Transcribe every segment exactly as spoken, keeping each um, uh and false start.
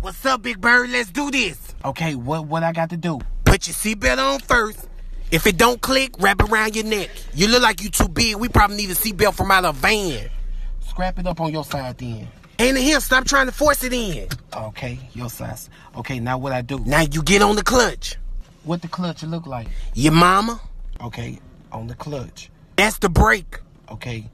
up? What's up, Big Bird? Let's do this. Okay, what what I got to do? Put your seatbelt on first. If it don't click, wrap it around your neck. You look like you too big. We probably need a seatbelt from out of a van. Scrap it up on your side then. Hand it here. Stop trying to force it in. Okay, your size. Okay, now what I do? Now you get on the clutch. What the clutch look like? Your mama. Okay, on the clutch. That's the brake. Okay,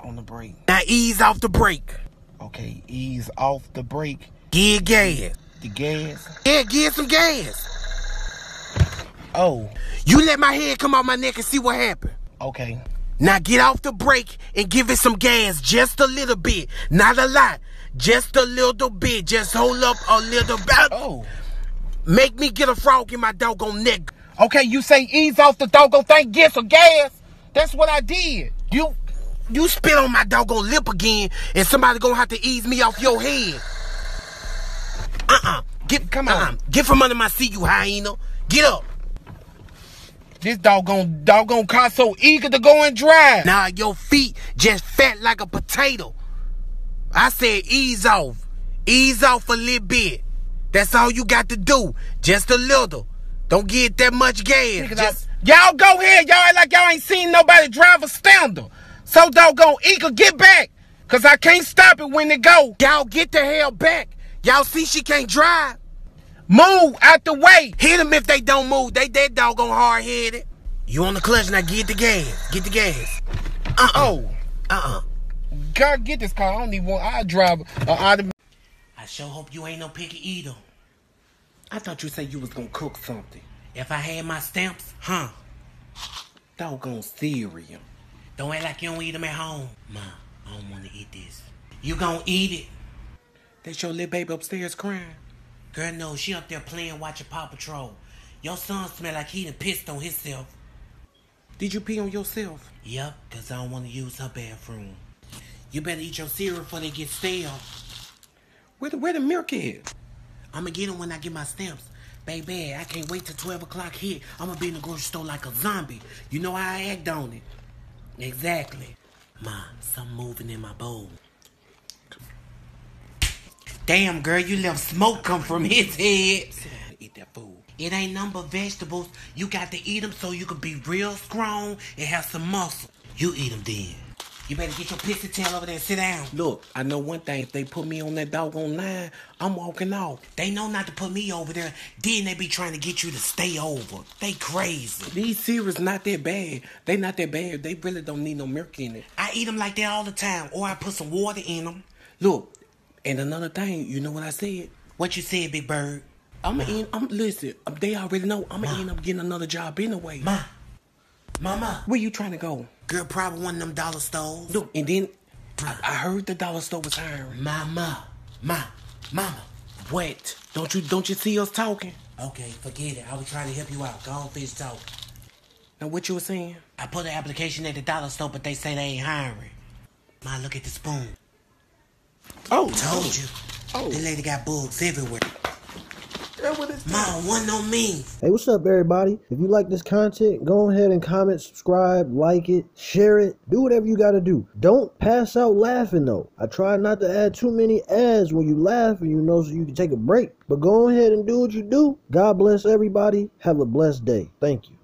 on the brake. Now ease off the brake. Okay, ease off the brake. Give gas. The gas? Yeah, give some gas. Oh. You let my head come out my neck and see what happened. Okay. Now get off the brake and give it some gas. Just a little bit. Not a lot. Just a little bit. Just hold up a little bit. Oh. Make me get a frog in my doggone neck. Okay, you say ease off the doggone thing. Get some gas. That's what I did. You you spit on my doggone lip again and somebody gonna have to ease me off your head. Uh-uh. Get, come on. Uh-uh. Get from under my seat, you hyena. Get up. This doggone, doggone car so eager to go and drive. Nah, your feet just fat like a potato. I said ease off. Ease off a little bit. That's all you got to do. Just a little. Don't get that much gas. Just... Y'all go here. Y'all act like y'all ain't seen nobody drive a standard. So doggone eager, get back. Because I can't stop it when it go. Y'all get the hell back. Y'all see she can't drive. Move out the way. Hit them if they don't move. They that doggone hard-headed. You on the clutch now. Get the gas. Get the gas. Uh-oh. Uh-uh. God, get this car. I don't even want... I'll drive an automatic. I sure hope you ain't no picky eater. I thought you said you was gonna cook something. If I had my stamps, huh? Doggone cereal. Don't act like you don't eat them at home. Ma, I don't want to eat this. You gonna eat it. That's your little baby upstairs crying. Girl, no, she up there playing, watching Paw Patrol. Your son smell like he done pissed on himself. Did you pee on yourself? Yep, because I don't want to use her bathroom. You better eat your cereal before they get stale. Where the, where the milk is? I'm going to get them when I get my stamps. Baby, I can't wait till twelve o'clock hit. I'm going to be in the grocery store like a zombie. You know how I act on it. Exactly. Ma, something moving in my bowl. Damn, girl, you let smoke come from his head. Eat that food. It ain't nothing but vegetables. You got to eat them so you can be real strong and have some muscle. You eat them then. You better get your pissy tail over there and sit down. Look, I know one thing. If they put me on that doggone line, I'm walking off. They know not to put me over there. Then they be trying to get you to stay over. They crazy. These cereals not that bad. They not that bad. They really don't need no milk in it. I eat them like that all the time. Or I put some water in them. Look. And another thing, you know what I said? What you said, Big Bird? I'm gonna end up, listen, they already know I'm gonna end up getting another job anyway. Ma. Mama. Where you trying to go? Girl, probably one of them dollar stores. Look, and then I, I heard the dollar store was hiring. Mama. Ma. Mama. What? Don't you don't you see us talking? Okay, forget it. I was trying to help you out. Go on, fish talk. Now what you were saying? I put an application at the dollar store, but they say they ain't hiring. Ma, look at the spoon. Oh, told you. Oh. This lady got bugs everywhere. Ma, one on me. Hey, what's up, everybody? If you like this content, go ahead and comment, subscribe, like it, share it. Do whatever you got to do. Don't pass out laughing, though. I try not to add too many ads when you laugh, and you know, so you can take a break. But go ahead and do what you do. God bless everybody. Have a blessed day. Thank you.